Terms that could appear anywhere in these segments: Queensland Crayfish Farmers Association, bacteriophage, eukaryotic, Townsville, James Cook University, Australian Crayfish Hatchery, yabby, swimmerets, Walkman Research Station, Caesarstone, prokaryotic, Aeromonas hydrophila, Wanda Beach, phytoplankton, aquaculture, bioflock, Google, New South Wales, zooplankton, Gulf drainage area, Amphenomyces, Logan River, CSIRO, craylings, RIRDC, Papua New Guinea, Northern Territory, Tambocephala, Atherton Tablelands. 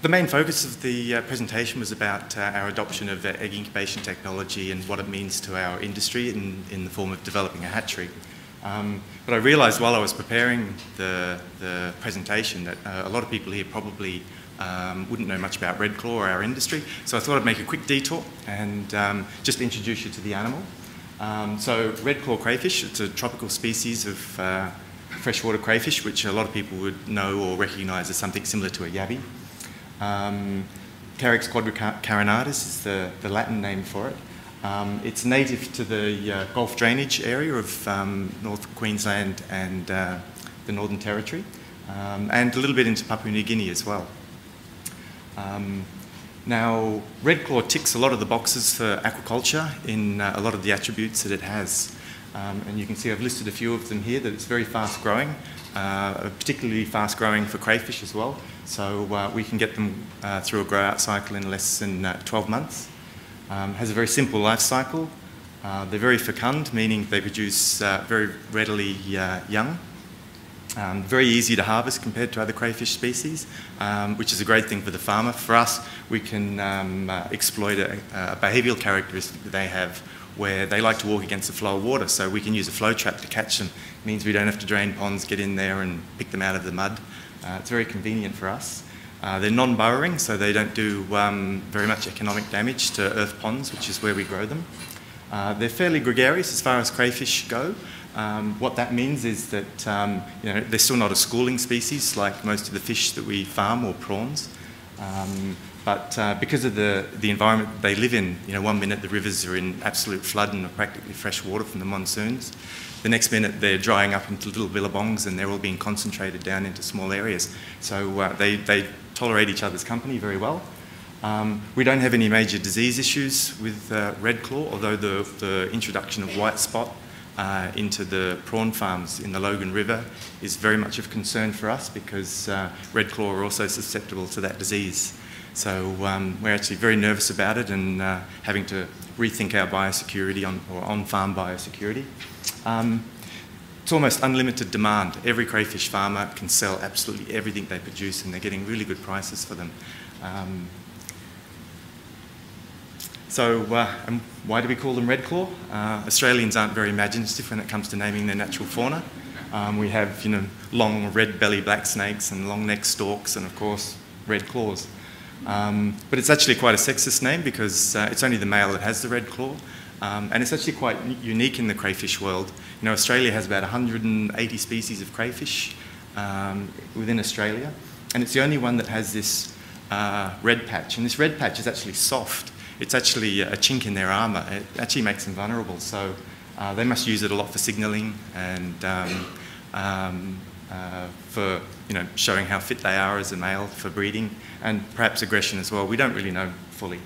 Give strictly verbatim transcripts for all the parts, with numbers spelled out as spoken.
The main focus of the uh, presentation was about uh, our adoption of uh, egg incubation technology and what it means to our industry in, in the form of developing a hatchery. Um, but I realised while I was preparing the, the presentation that uh, a lot of people here probably um, wouldn't know much about red claw or our industry, so I thought I'd make a quick detour and um, just introduce you to the animal. Um, so red claw crayfish, it's a tropical species of uh, freshwater crayfish, which a lot of people would know or recognise as something similar to a yabby. Um, Carex quadricarinatus is the, the Latin name for it. Um, it's native to the uh, Gulf drainage area of um, North Queensland and uh, the Northern Territory, um, and a little bit into Papua New Guinea as well. Um, now, red claw ticks a lot of the boxes for aquaculture in uh, a lot of the attributes that it has. Um, and you can see I've listed a few of them here, that it's very fast growing, uh, particularly fast growing for crayfish as well. So uh, we can get them uh, through a grow-out cycle in less than uh, twelve months. Um, has a very simple life cycle. Uh, they're very fecund, meaning they produce uh, very readily uh, young. Um, very easy to harvest compared to other crayfish species, um, which is a great thing for the farmer. For us, we can um, uh, exploit a, a behavioural characteristic that they have, where they like to walk against the flow of water, so we can use a flow trap to catch them. It means we don't have to drain ponds, get in there and pick them out of the mud. Uh, it's very convenient for us. Uh, they're non-burrowing, so they don't do um, very much economic damage to earth ponds, which is where we grow them. Uh, they're fairly gregarious as far as crayfish go. Um, what that means is that um, you know, they're still not a schooling species like most of the fish that we farm, or prawns. Um, But uh, because of the, the environment they live in, you know, one minute the rivers are in absolute flood and are practically fresh water from the monsoons. The next minute they're drying up into little billabongs and they're all being concentrated down into small areas. So uh, they, they tolerate each other's company very well. Um, we don't have any major disease issues with uh, red claw, although the, the introduction of white spot Uh, into the prawn farms in the Logan River is very much of concern for us, because uh, red claw are also susceptible to that disease. So um, we're actually very nervous about it and uh, having to rethink our biosecurity on, or on-farm biosecurity. Um, it's almost unlimited demand. Every crayfish farmer can sell absolutely everything they produce, and they're getting really good prices for them. Um, So, uh, and why do we call them red claw? Uh, Australians aren't very imaginative when it comes to naming their natural fauna. Um, we have, you know, long red belly black snakes and long neck storks, and of course, red claws. Um, but it's actually quite a sexist name, because uh, it's only the male that has the red claw, um, and it's actually quite unique in the crayfish world. You know, Australia has about one hundred eighty species of crayfish um, within Australia, and it's the only one that has this uh, red patch. And this red patch is actually soft. It's actually a chink in their armour. It actually makes them vulnerable, so uh, they must use it a lot for signalling and um, um, uh, for, you know, showing how fit they are as a male, for breeding, and perhaps aggression as well. We don't really know fully.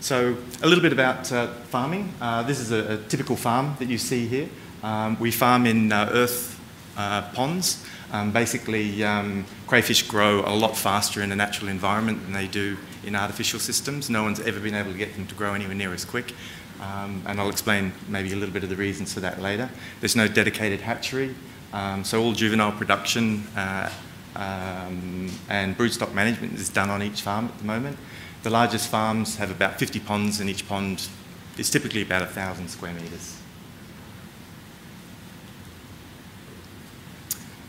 So a little bit about uh, farming. Uh, this is a, a typical farm that you see here. Um, we farm in uh, earth uh, ponds. Um, basically, um, crayfish grow a lot faster in a natural environment than they do in artificial systems. No one's ever been able to get them to grow anywhere near as quick. Um, and I'll explain maybe a little bit of the reasons for that later. There's no dedicated hatchery. Um, so all juvenile production uh, um, and broodstock management is done on each farm at the moment. The largest farms have about fifty ponds, and each pond is typically about one thousand square metres.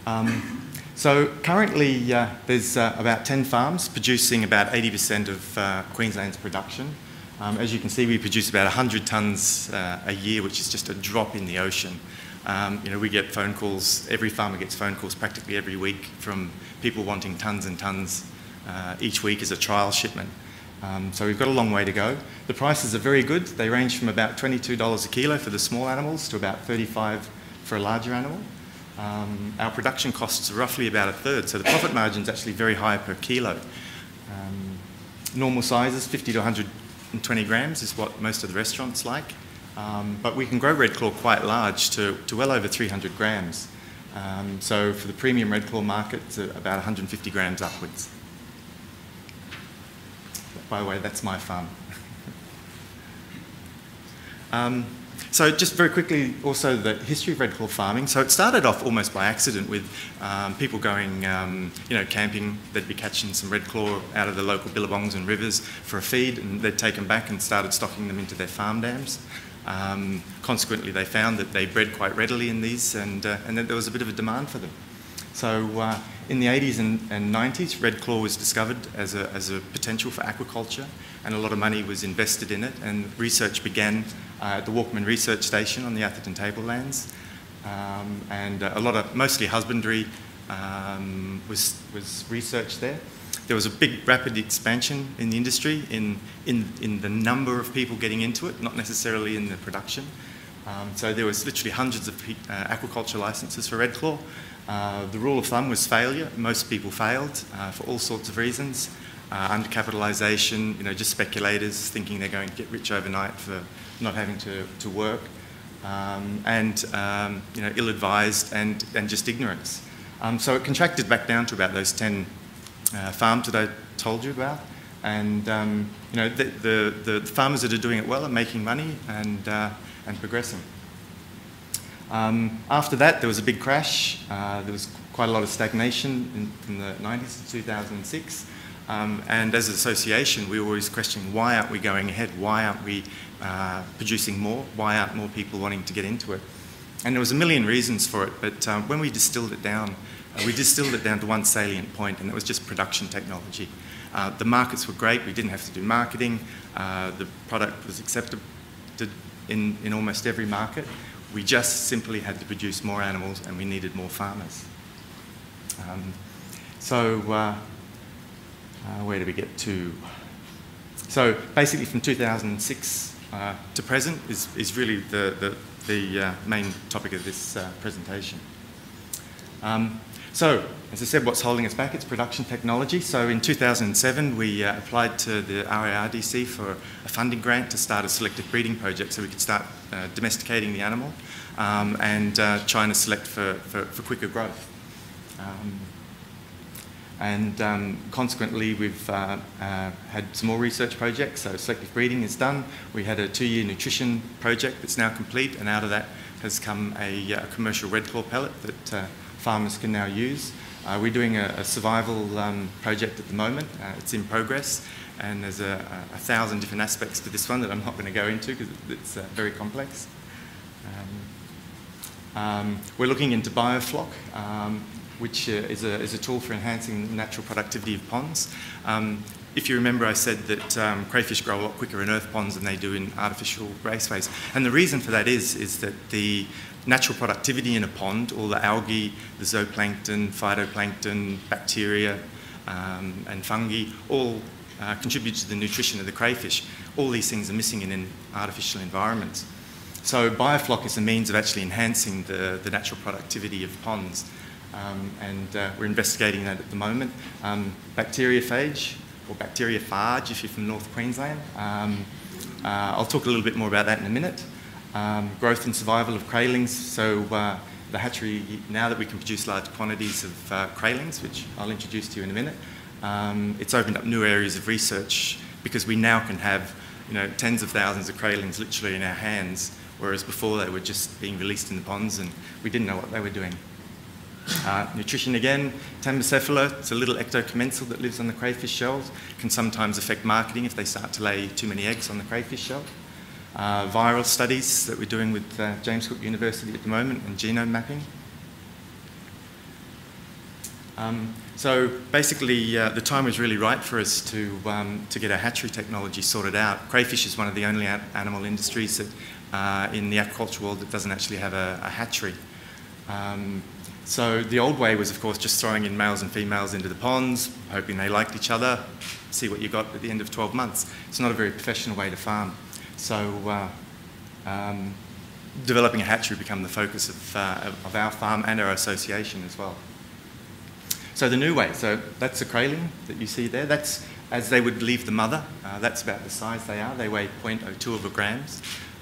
Um, so currently uh, there's uh, about ten farms producing about eighty percent of uh, Queensland's production. Um, as you can see, we produce about one hundred tonnes uh, a year, which is just a drop in the ocean. Um, you know, we get phone calls, every farmer gets phone calls practically every week from people wanting tonnes and tonnes uh, each week as a trial shipment. Um, so we've got a long way to go. The prices are very good. They range from about twenty-two dollars a kilo for the small animals to about thirty-five dollars for a larger animal. Um, our production costs are roughly about a third, so the profit margin is actually very high per kilo. Um, normal sizes, fifty to one hundred twenty grams, is what most of the restaurants like. Um, but we can grow red claw quite large to, to well over three hundred grams. Um, so for the premium red claw market, it's about one hundred fifty grams upwards. By the way, that's my farm. um, So just very quickly, also the history of red claw farming. So it started off almost by accident with um, people going, um, you know, camping. They'd be catching some red claw out of the local billabongs and rivers for a feed, and they'd take them back and started stocking them into their farm dams. Um, consequently, they found that they bred quite readily in these, and, uh, and that there was a bit of a demand for them. So uh, in the eighties and, and nineties, red claw was discovered as a, as a potential for aquaculture, and a lot of money was invested in it, and research began uh, at the Walkman Research Station on the Atherton Tablelands, um, and a lot of, mostly husbandry, um, was, was researched there. There was a big rapid expansion in the industry in, in, in the number of people getting into it, not necessarily in the production. Um, so there was literally hundreds of uh, aquaculture licenses for red claw. Uh, the rule of thumb was failure. Most people failed uh, for all sorts of reasons. Uh, undercapitalisation, you know, just speculators thinking they're going to get rich overnight for not having to, to work, um, and um, you know, ill-advised and, and just ignorance. Um, so it contracted back down to about those ten uh, farms that I told you about. And um, you know, the, the, the farmers that are doing it well are making money and, uh, and progressing. Um, after that, there was a big crash. Uh, there was quite a lot of stagnation in, in the nineties to two thousand six. Um, and as an association, we were always questioning, why aren't we going ahead? Why aren't we uh, producing more? Why aren't more people wanting to get into it? And there was a million reasons for it. But um, when we distilled it down, uh, we distilled it down to one salient point, and that was just production technology. Uh, the markets were great. We didn't have to do marketing. Uh, the product was accepted in, in almost every market. We just simply had to produce more animals, and we needed more farmers. Um, so uh, uh, where did we get to? So basically from two thousand six uh, to present is, is really the, the, the uh, main topic of this uh, presentation. Um, so as I said, what's holding us back? It's production technology. So in two thousand seven, we uh, applied to the R I R D C for a funding grant to start a selective breeding project so we could start Uh, domesticating the animal, um, and uh, trying to select for, for, for quicker growth. Um, and um, consequently, we've uh, uh, had some more research projects, so selective breeding is done. We had a two-year nutrition project that's now complete, and out of that has come a, a commercial red claw pellet that uh, farmers can now use. Uh, we're doing a, a survival um, project at the moment. Uh, it's in progress. And there's a, a, a thousand different aspects to this one that I'm not going to go into because it's uh, very complex. Um, um, we're looking into bioflock, um, which uh, is, a, is a tool for enhancing the natural productivity of ponds. Um, if you remember, I said that um, crayfish grow a lot quicker in earth ponds than they do in artificial raceways. And the reason for that is, is that the natural productivity in a pond, all the algae, the zooplankton, phytoplankton, bacteria, um, and fungi, all Uh, contribute to the nutrition of the crayfish. All these things are missing in, in artificial environments. So bioflock is a means of actually enhancing the, the natural productivity of ponds. Um, and uh, we're investigating that at the moment. Um, bacteriophage, or bacteriophage if you're from North Queensland. Um, uh, I'll talk a little bit more about that in a minute. Um, growth and survival of craylings. So uh, the hatchery, now that we can produce large quantities of uh, craylings, which I'll introduce to you in a minute, Um, it's opened up new areas of research because we now can have, you know, tens of thousands of craylings literally in our hands, whereas before they were just being released in the ponds and we didn't know what they were doing. Uh, nutrition again, Tambocephala, it's a little ectocommensal that lives on the crayfish shells, can sometimes affect marketing if they start to lay too many eggs on the crayfish shell. Uh, viral studies that we're doing with uh, James Cook University at the moment, and genome mapping. Um, so basically, uh, the time was really right for us to, um, to get our hatchery technology sorted out. Crayfish is one of the only animal industries that, uh, in the aquaculture world that doesn't actually have a, a hatchery. Um, so the old way was, of course, just throwing in males and females into the ponds, hoping they liked each other, see what you got at the end of twelve months. It's not a very professional way to farm. So uh, um, developing a hatchery became the focus of, uh, of our farm and our association as well. So the new way, so that's a crayling that you see there. That's as they would leave the mother. Uh, that's about the size they are. They weigh zero point zero two of a grams.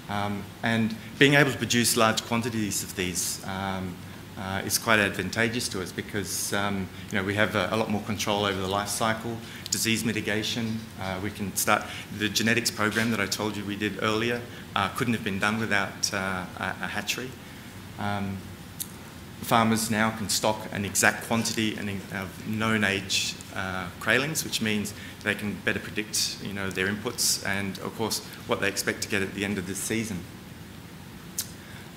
Um, and being able to produce large quantities of these um, uh, is quite advantageous to us because um, you know, we have a, a lot more control over the life cycle, disease mitigation. Uh, we can start the genetics program that I told you we did earlier. Uh, couldn't have been done without uh, a, a hatchery. Um, Farmers now can stock an exact quantity of known age uh, craylings, which means they can better predict, you know, their inputs and, of course, what they expect to get at the end of this season.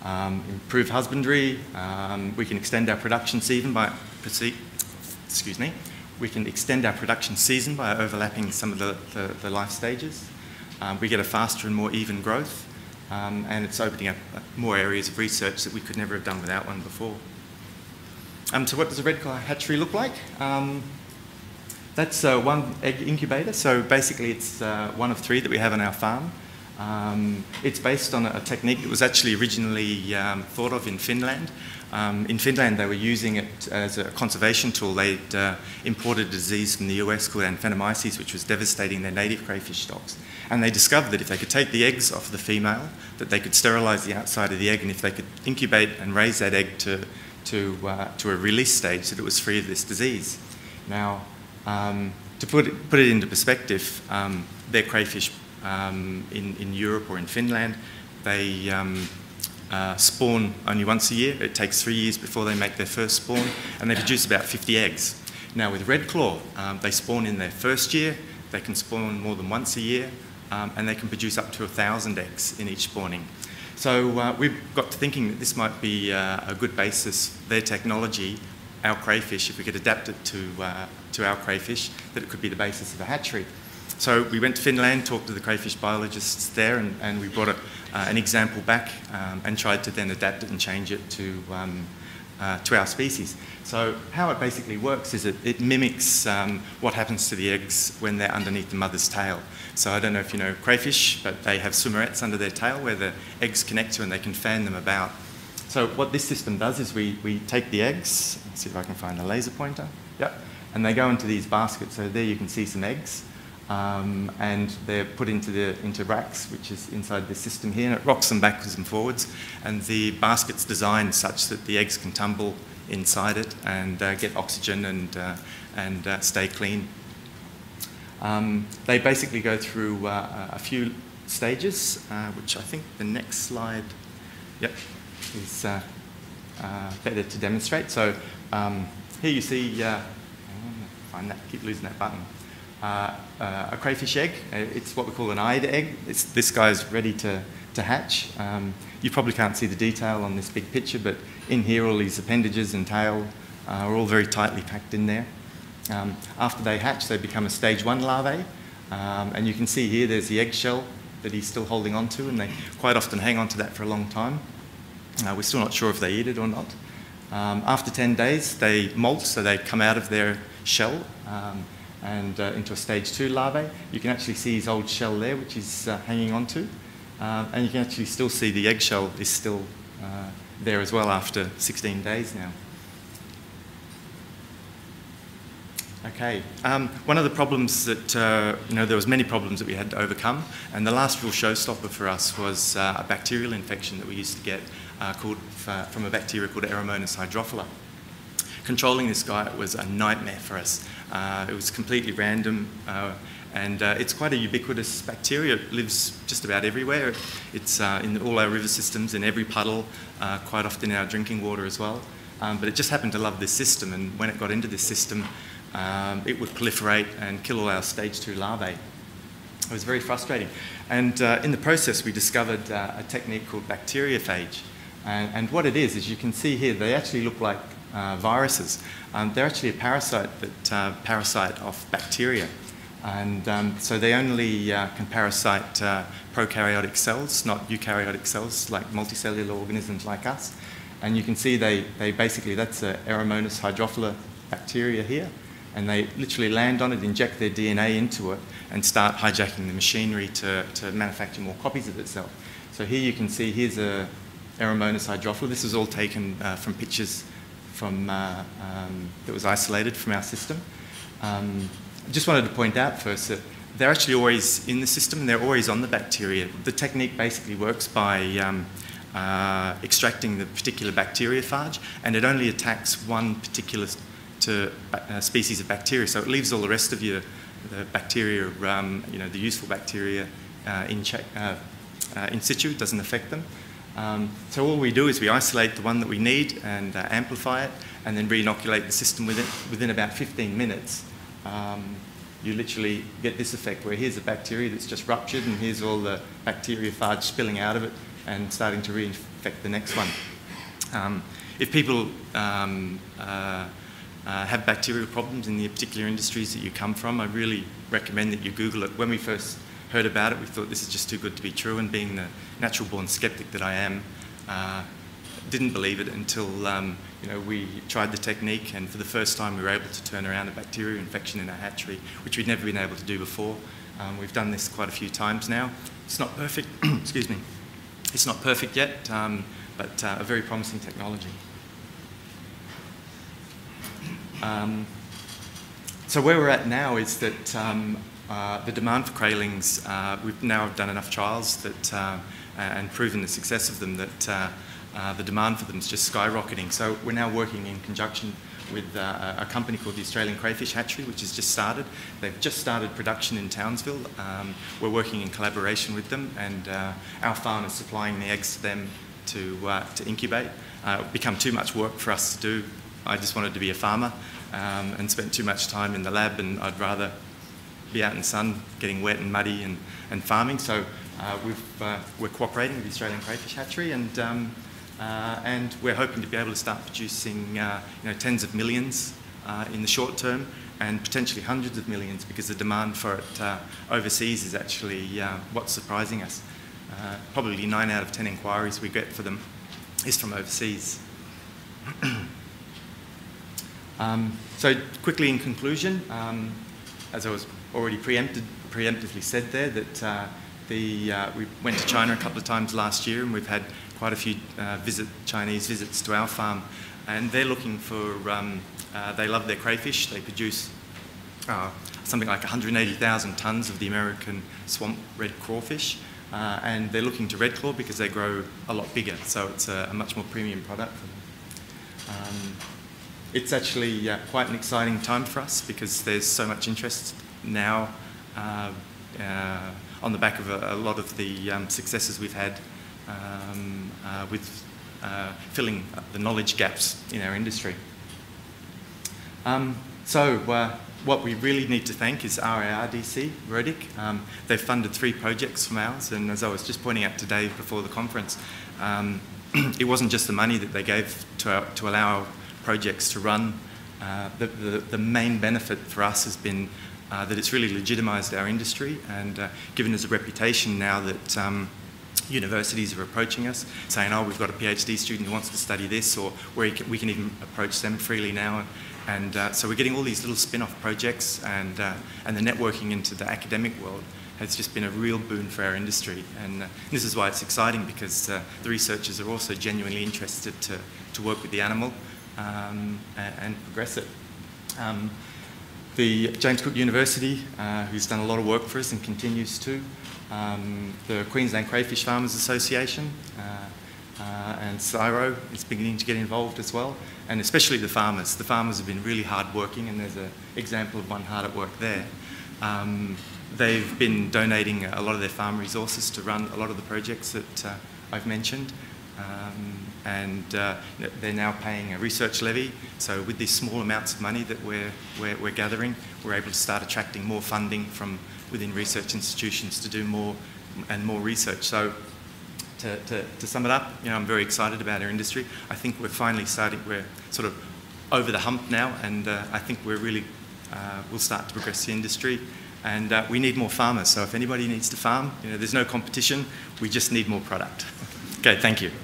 Um, improve husbandry. Um, we can extend our production season by, excuse me, we can extend our production season by overlapping some of the, the, the life stages. Um, we get a faster and more even growth, um, and it's opening up more areas of research that we could never have done without one before. Um, so what does a red colour hatchery look like? Um, that's uh, one egg incubator. So basically it's uh, one of three that we have on our farm. Um, it's based on a technique that was actually originally um, thought of in Finland. Um, in Finland they were using it as a conservation tool. They'd uh, imported a disease from the U S called Amphenomyces, which was devastating their native crayfish stocks. And they discovered that if they could take the eggs off the female, that they could sterilise the outside of the egg, and if they could incubate and raise that egg to, to, uh, to a release stage, that it was free of this disease. Now, um, to put it, put it into perspective, um, their crayfish um, in, in Europe or in Finland, they um, uh, spawn only once a year. It takes three years before they make their first spawn, and they produce about fifty eggs. Now, with red claw, um, they spawn in their first year. They can spawn more than once a year. Um, and they can produce up to a thousand eggs in each spawning. So uh, we've got to thinking that this might be uh, a good basis, their technology, our crayfish, if we could adapt it to, uh, to our crayfish, that it could be the basis of a hatchery. So we went to Finland, talked to the crayfish biologists there, and, and we brought a, uh, an example back um, and tried to then adapt it and change it to, um, uh, to our species. So how it basically works is it, it mimics um, what happens to the eggs when they're underneath the mother's tail. So I don't know if you know crayfish, but they have swimmerets under their tail where the eggs connect to and they can fan them about. So what this system does is we, we take the eggs, let's see if I can find a laser pointer, yep, and they go into these baskets. So there you can see some eggs, um, and they're put into, the, into racks, which is inside this system here, and it rocks them backwards and forwards, and the basket's designed such that the eggs can tumble inside it and uh, get oxygen and, uh, and uh, stay clean. Um, they basically go through uh, a few stages, uh, which I think the next slide yep, is uh, uh, better to demonstrate. So um, here you see, uh, find that, keep losing that button, uh, uh, a crayfish egg. It's what we call an eyed egg. It's, this guy's ready to, to hatch. Um, you probably can't see the detail on this big picture, but in here all these appendages and tail uh, are all very tightly packed in there. Um, after they hatch, they become a stage one larvae, um, and you can see here there's the eggshell that he's still holding on to, and they quite often hang on to that for a long time. Uh, we're still not sure if they eat it or not. Um, after ten days, they molt, so they come out of their shell um, and uh, into a stage two larvae. You can actually see his old shell there, which he's uh, hanging on to, uh, and you can actually still see the eggshell is still uh, there as well after sixteen days now. Okay. Um, one of the problems that, uh, you know, there was many problems that we had to overcome, and the last real showstopper for us was uh, a bacterial infection that we used to get uh, called uh, from a bacteria called Aeromonas hydrophila. Controlling this guy was a nightmare for us. Uh, it was completely random, uh, and uh, it's quite a ubiquitous bacteria. It lives just about everywhere. It's uh, in all our river systems, in every puddle, uh, quite often in our drinking water as well. Um, but it just happened to love this system, and when it got into this system, Um, it would proliferate and kill all our stage two larvae. It was very frustrating. And uh, in the process, we discovered uh, a technique called bacteriophage. And, and what it is, is you can see here, they actually look like uh, viruses. Um, they're actually a parasite that uh, parasite off bacteria. And um, so they only uh, can parasite uh, prokaryotic cells, not eukaryotic cells, like multicellular organisms like us. And you can see they, they basically, that's a Aeromonas hydrophila bacteria here. And they literally land on it, inject their D N A into it, and start hijacking the machinery to, to manufacture more copies of itself. So here you can see, here's a Aeromonas hydrophila. This is all taken uh, from pictures from, uh, um, that was isolated from our system. Um, I just wanted to point out first that they're actually always in the system, and they're always on the bacteria. The technique basically works by um, uh, extracting the particular bacteriophage, and it only attacks one particular to, uh, species of bacteria, so it leaves all the rest of your the bacteria, um, you know, the useful bacteria uh, in, check, uh, uh, in situ, it doesn't affect them. Um, so all we do is we isolate the one that we need and uh, amplify it, and then re-inoculate the system with it within about fifteen minutes. Um, you literally get this effect where here's the bacteria that's just ruptured, and here's all the bacteriophage spilling out of it and starting to reinfect the next one. Um, if people um, uh, uh, have bacterial problems in the particular industries that you come from, I really recommend that you Google it. When we first heard about it, we thought this is just too good to be true, and being the natural-born skeptic that I am, uh, didn't believe it until um, you know, we tried the technique, and for the first time we were able to turn around a bacterial infection in our hatchery, which we'd never been able to do before. Um, we've done this quite a few times now. It's not perfect, excuse me, it's not perfect yet, um, but uh, a very promising technology. Um, so where we're at now is that um, Uh, the demand for craylings, uh, we've now done enough trials that, uh, and proven the success of them, that uh, uh, the demand for them is just skyrocketing. So we're now working in conjunction with uh, a company called the Australian Crayfish Hatchery, which has just started. They've just started production in Townsville. Um, we're working in collaboration with them, and uh, our farm is supplying the eggs to them to, uh, to incubate. Uh, it's become too much work for us to do. I just wanted to be a farmer um, and spent too much time in the lab, and I'd rather be out in the sun, getting wet and muddy and, and farming. So uh, we've, uh, we're cooperating with the Australian Crayfish Hatchery, and, um, uh, and we're hoping to be able to start producing uh, you know, tens of millions uh, in the short term, and potentially hundreds of millions, because the demand for it uh, overseas is actually uh, what's surprising us. Uh, probably nine out of ten inquiries we get for them is from overseas. um, so quickly in conclusion, um, as I was already preempted, preemptively said there, that uh, the, uh, we went to China a couple of times last year, and we've had quite a few uh, visit, Chinese visits to our farm, and they're looking for, um, uh, they love their crayfish. They produce uh, something like one hundred eighty thousand tonnes of the American swamp red crawfish, uh, and they're looking to red claw because they grow a lot bigger, so it's a, a much more premium product for them. Um, it's actually uh, quite an exciting time for us, because there's so much interest now uh, uh, on the back of a, a lot of the um, successes we've had um, uh, with uh, filling the knowledge gaps in our industry. Um, so uh, what we really need to thank is R I R D C, R I R D C. Um, they've funded three projects from ours, and as I was just pointing out today before the conference, um, it wasn't just the money that they gave to, our, to allow our projects to run. Uh, the, the, the main benefit for us has been Uh, that it's really legitimised our industry, and uh, given us a reputation now that um, universities are approaching us, saying, oh, we've got a PhD student who wants to study this, or where can, we can even approach them freely now. And uh, so we're getting all these little spin-off projects, and, uh, and the networking into the academic world has just been a real boon for our industry. And uh, this is why it's exciting, because uh, the researchers are also genuinely interested to, to work with the animal um, and, and progress it. Um, The James Cook University, uh, who's done a lot of work for us and continues to, um, the Queensland Crayfish Farmers Association, uh, uh, and CSIRO is beginning to get involved as well, and especially the farmers. The farmers have been really hard working, and there's an example of one hard at work there. Um, they've been donating a lot of their farm resources to run a lot of the projects that uh, I've mentioned. Um, and uh, they're now paying a research levy, so with these small amounts of money that we're, we're, we're gathering, we're able to start attracting more funding from within research institutions to do more and more research. So to, to, to sum it up, you know, I'm very excited about our industry. I think we're finally starting, we're sort of over the hump now, and uh, I think we're really, uh, we'll start to progress the industry. And uh, we need more farmers, so if anybody needs to farm, you know, there's no competition, we just need more product. Okay, thank you.